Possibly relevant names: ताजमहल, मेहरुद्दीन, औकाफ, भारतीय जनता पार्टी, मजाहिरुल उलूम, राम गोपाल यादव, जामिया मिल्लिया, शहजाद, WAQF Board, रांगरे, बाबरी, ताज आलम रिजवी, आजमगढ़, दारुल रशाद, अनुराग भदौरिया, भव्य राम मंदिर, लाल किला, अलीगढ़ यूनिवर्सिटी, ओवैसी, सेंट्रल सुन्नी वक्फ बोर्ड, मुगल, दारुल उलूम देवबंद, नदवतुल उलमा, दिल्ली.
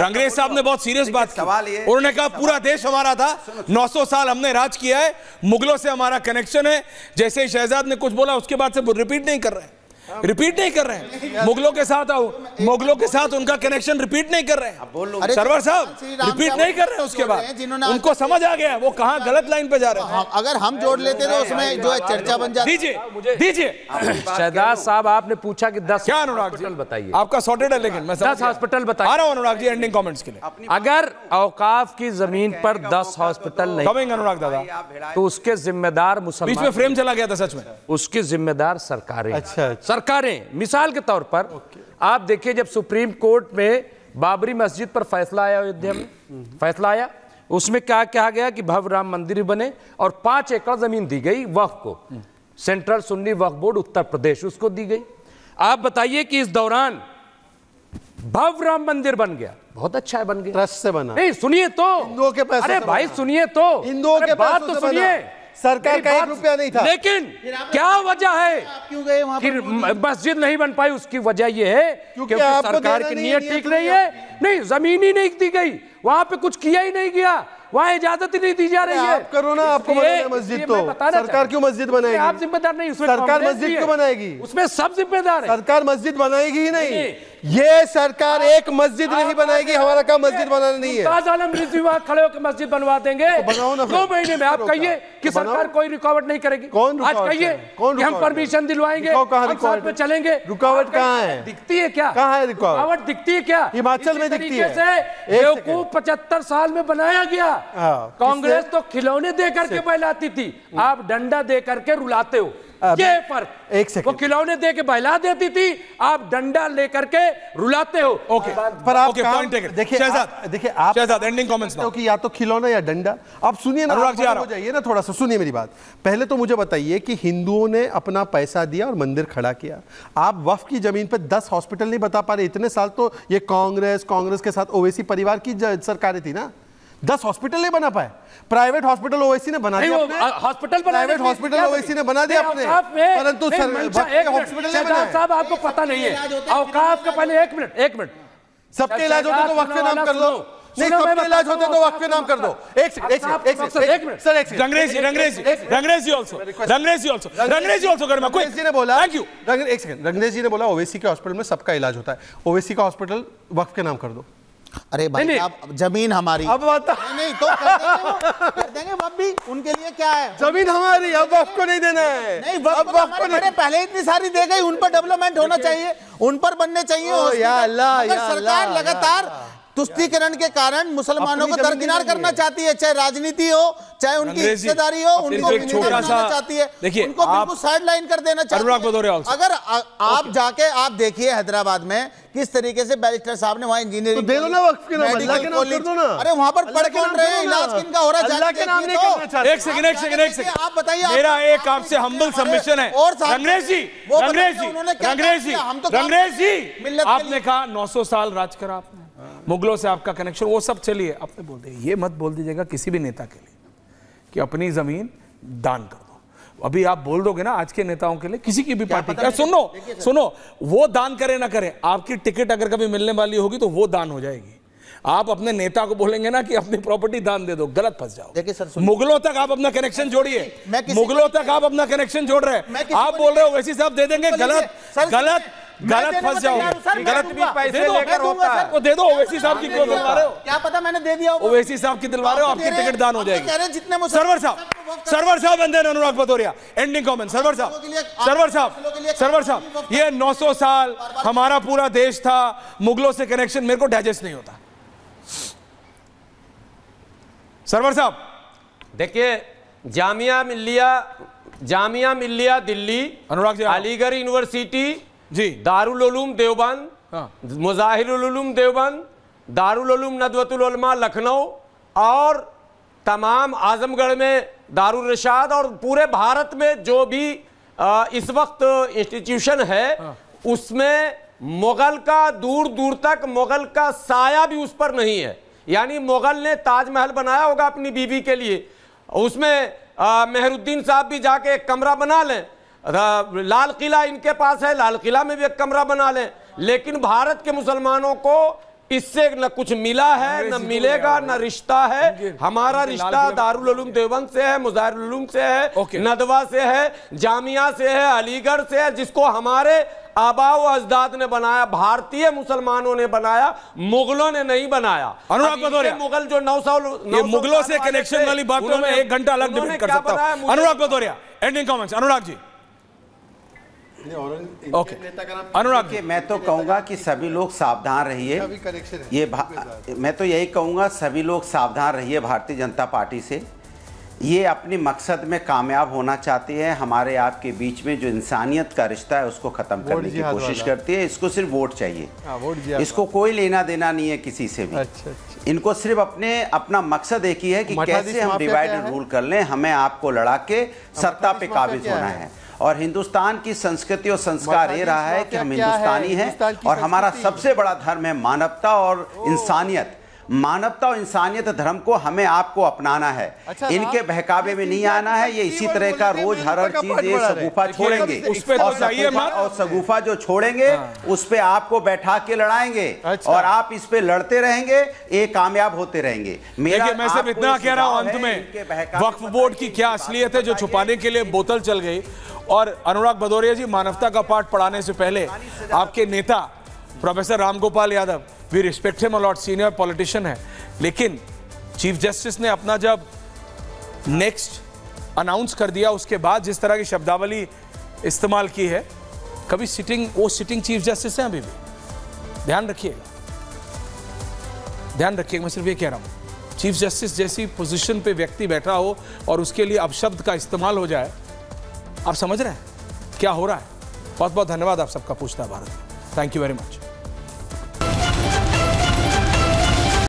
रांगरे साहब ने बहुत सीरियस बात की, उन्होंने कहा पूरा देश हमारा था, 900 साल हमने राज किया है, मुगलों से हमारा कनेक्शन है। जैसे ही शहजाद ने कुछ बोला उसके बाद से रिपीट नहीं कर रहे हैं, रिपीट नहीं कर रहे हैं, मुगलों के साथ आओ, मुगलों के साथ उनका कनेक्शन रिपीट नहीं कर रहे हैं सरवर साहब, रिपीट नहीं कर रहे हैं। उसके बाद उनको समझ आ गया वो कहां गलत लाइन पे जा रहे हैं। अगर हम जोड़ लेते तो उसमें जो है चर्चा बन जाती। दीजिए दीजिए शहजाद साहब, आपने पूछा कि 10 क्या अनुराग जी बताइए आपका सॉर्टेड है, लेकिन मैं 10 हॉस्पिटल बता रहा हूं अनुराग जी एंडिंग कमेंट्स के लिए। अगर औकाफ की जमीन पर 10 हॉस्पिटल नहीं कमेंगे अनुराग दादा तो उसके जिम्मेदार मुसलमान, बीच में फ्रेम चला गया था सच में, उसके जिम्मेदार सरकारें। अच्छा, सरकारें। मिसाल के तौर पर आप देखिए जब सुप्रीम कोर्ट में बाबरी मस्जिद पर फैसला आया, अयोध्या में फैसला आया, उसमें क्या कहा गया कि भव्य राम मंदिर बने और 5 एकड़ जमीन दी गई वक्फ को, सेंट्रल सुन्नी वक्फ बोर्ड उत्तर प्रदेश उसको दी गई। आप बताइए कि इस दौरान भव्य राम मंदिर बन गया, बहुत अच्छा है, बन गया ट्रस्ट से बना, नहीं सुनिए तो हिंदुओं के पैसे, अरे भाई सुनिए तो हिंदुओं के बात तो सुनिए, सरकार का 1 रुपया नहीं था। लेकिन क्या वजह है क्यों गए वहां फिर मस्जिद नहीं बन पाई? उसकी वजह यह है क्योंकि सरकार की नीयत ठीक नहीं है, नहीं जमीन ही नहीं दी गई, वहां पे कुछ किया ही नहीं गया, वहां इजाजत ही नहीं दी जा रही है। आप करो ना, आपको मस्जिद तो सरकार क्यों मस्जिद बनाएगी? आप जिम्मेदार नहीं, सरकार मस्जिद क्यों बनाएगी उसमें सब जिम्मेदार है, सरकार मस्जिद बनाएगी ही नहीं, ये सरकार एक मस्जिद नहीं बनाएगी, हमारा काम मस्जिद बनाना नहीं है। ताज आलम रिजवी वहां खड़े होकर मस्जिद बनवा देंगे 2 महीने में। आप कहिए कि सरकार कोई रुकावट नहीं करेगी, कौन आज कहिए कि हम परमिशन दिलवाएंगे, साथ में चलेंगे, रुकावट कहाँ है? दिखती है क्या? कहाँ है रुकावट? दिखती है क्या? हिमाचल में दिखती है। 75 साल में बनाया गया, कांग्रेस तो खिलौने दे करके बहलाती थी, आप डंडा दे करके रुलाते हो, ये फर्क। एक सेकंड, वो खिलौने दे के बहला देती थी, आप डंडा लेकर के रुलाते हो। ओके, पर आप पॉइंट देखिए, आप शहजाद एंडिंग कमेंट्स ना, या तो खिलौना या डंडा। आप सुनिए ना, हो जाइए ना थोड़ा सा, सुनिए मेरी बात। पहले तो मुझे बताइए कि हिंदुओं ने अपना पैसा दिया और मंदिर खड़ा किया, आप वफ की जमीन पर 10 हॉस्पिटल नहीं बता पा रहे इतने साल, तो ये कांग्रेस के साथ ओवैसी परिवार की सरकारें थी ना, 10 हॉस्पिटल नहीं बना पाए, प्राइवेट हॉस्पिटल ओवैसी ने बना दिया, हॉस्पिटल प्राइवेट हॉस्पिटल ओवैसी ने बना दिया अपने, परंतु हॉस्पिटल साहब आपको पता नहीं है औकाफ का। पहले 1 मिनट, सबके इलाज होते तो वक्त नाम कर लो, नहीं सबके इलाज होते तो वक्त नाम कर दो। रंगरेश जी ने बोला ओवैसी के हॉस्पिटल में सबका इलाज होता है, ओवैसी का हॉस्पिटल वक्त के नाम कर दो। अरे भाई आप जमीन हमारी, अब नहीं तो कर देंगे वक्त भी उनके लिए, क्या है जमीन हमारी, अब वक्त को नहीं देना है, नहीं वक्त को नहीं, पहले इतनी सारी दे गई, उन पर डेवलपमेंट होना चाहिए, उन पर बनने चाहिए। अगर सरकार लगातार तुष्टीकरण के कारण मुसलमानों को दरकिनार करना चाहती है, चाहे राजनीति हो चाहे उनकी हिस्सेदारी हो, उनको चाहती है, उनको बिल्कुल साइड लाइन कर देना चाहिए। अगर आप जाके आप देखिए हैदराबाद में किस तरीके से बैरिस्टर साहब ने वहाँ इंजीनियरिंग, अरे वहाँ पर पढ़ कौन रहे हैं, इलाज किनका हो रहा है? आप बताइए, मेरा एक आपसे हम्बल सबमिशन है। और आपने कहा 900 साल राज करा आपने, मुगलों से आपका कनेक्शन, वो सब चलिए, आपने बोल दिया, ये मत बोल दीजिएगा किसी भी नेता के लिए कि अपनी जमीन दान कर दो। अभी आप बोल दोगे ना आज के नेताओं के लिए, किसी की भी पार्टी का, सुनो वो दान करे ना करे, आपकी टिकट अगर कभी मिलने वाली होगी तो वो दान हो जाएगी। आप अपने नेता को बोलेंगे ना कि अपनी प्रॉपर्टी दान दे दो, गलत फंस जाओ। देखिए सर, मुगलों तक आप अपना कनेक्शन जोड़िए, मुगलों तक आप अपना कनेक्शन जोड़ रहे, आप बोल रहे हो वैसी साहब दे देंगे, गलत गलत गलत फंस जाओगे, गलत भी पैसे लेकर होता है वो दे दो। ओवैसी साहब की क्यों दिलवा रहे हो? क्या पता मैंने दे दिया हो, ओवैसी साहब की दिलवा रहे हो, आपकी टिकट दान हो जाएगी। सरवर साहब बंदे अनुराग भदौरिया एंडिंग कमेंट। सरवर साहब ये 900 साल हमारा पूरा देश था, मुगलों से कनेक्शन, मेरे को डाइजेस्ट नहीं होता। सरवर साहब देखिए, जामिया मिल्लिया दिल्ली, अनुराग जी अलीगढ़ यूनिवर्सिटी जी, दारुल उलूम देवबंद, मजाहिरुल उलूम देवबंद, दारुल उलूम नदवतुल उलमा लखनऊ, और तमाम आजमगढ़ में दारुल रशाद, और पूरे भारत में जो भी इस वक्त इंस्टीट्यूशन है उसमें मुगल का दूर तक मुगल का साया भी उस पर नहीं है। यानी मुगल ने ताजमहल बनाया होगा अपनी बीवी के लिए, उसमें मेहरुद्दीन साहब भी जाके एक कमरा बना लें, लाल किला इनके पास है, लाल किला में भी एक कमरा बना लें, लेकिन भारत के मुसलमानों को इससे न कुछ मिला है न मिलेगा न रिश्ता है। हमारा रिश्ता दारुल उलूम देवबंद से है, मजाहिरुल उलूम से है, नदवा से है, जामिया से है, अलीगढ़ से है, जिसको हमारे आबाओ अजदाद ने बनाया, भारतीय मुसलमानों ने बनाया, मुगलों ने नहीं बनाया। अनुराग भदौरिया, मुगल जो 900 मुगलों से कनेक्शन वाली बातों में 1 घंटा अलग डिबेट कर सकता हूं। अनुराग भदौरिया, ending comments Anurag ji. Okay Anurag ji, मैं तो कहूंगा कि सभी लोग सावधान रहिए, ये मैं तो यही कहूंगा, सभी लोग सावधान रहिए भारतीय जनता पार्टी से। ये अपने मकसद में कामयाब होना चाहती है, हमारे आपके बीच में जो इंसानियत का रिश्ता है उसको ख़त्म करने की कोशिश करती है। इसको सिर्फ वोट चाहिए, इसको कोई लेना देना नहीं है किसी से भी। अच्छा, अच्छा। इनको सिर्फ अपना मकसद एक ही है कि कैसे हम डिवाइड एंड रूल कर लें, हमें आपको लड़ा के सत्ता पे काबिज होना है। और हिंदुस्तान की संस्कृति और संस्कार ये रहा है कि हम हिंदुस्तानी हैं और हमारा सबसे बड़ा धर्म है मानवता और इंसानियत। मानवता और इंसानियत धर्म को हमें आपको अपनाना है, अच्छा, इनके बहकावे में नहीं आना है। ये इसी तरह का रोज हर चीज ये सगुफा छोड़ेंगे और सगुफा जो छोड़ेंगे उस पे आपको बैठा के लड़ाएंगे और आप इस पे लड़ते रहेंगे, ये कामयाब होते रहेंगे। मैं सिर्फ इतना कह रहा हूँ, अंत में वक्फ बोर्ड की क्या असलियत है जो छुपाने के लिए बोतल चल गई। और अनुराग भदौरिया जी, मानवता का पाठ पढ़ाने से पहले आपके नेता professor राम गोपाल यादव, we respect him a lot, senior politician है, लेकिन चीफ जस्टिस ने अपना जब नेक्स्ट अनाउंस कर दिया उसके बाद जिस तरह की शब्दावली इस्तेमाल की है, कभी वो सिटिंग चीफ जस्टिस हैं अभी भी, ध्यान रखिएगा, ध्यान रखिएगा। मैं सिर्फ ये कह रहा हूँ, चीफ जस्टिस जैसी पोजीशन पे व्यक्ति बैठा हो और उसके लिए अपशब्द का इस्तेमाल हो जाए, आप समझ रहे हैं क्या हो रहा है। बहुत बहुत धन्यवाद आप सबका। पूछता है Bharat, thank you very much.